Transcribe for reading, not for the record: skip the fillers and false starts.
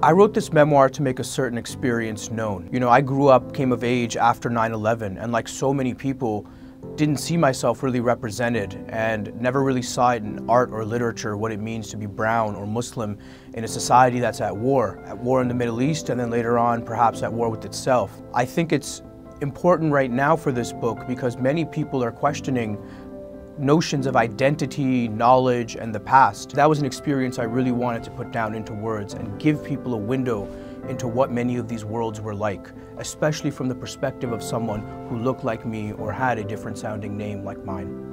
I wrote this memoir to make a certain experience known. You know, I grew up, came of age after 9/11, and like so many people, didn't see myself really represented and never really saw it in art or literature what it means to be brown or Muslim in a society that's at war in the Middle East, and then later on perhaps at war with itself. I think it's important right now for this book because many people are questioning notions of identity, knowledge, and the past. That was an experience I really wanted to put down into words and give people a window into what many of these worlds were like, especially from the perspective of someone who looked like me or had a different sounding name like mine.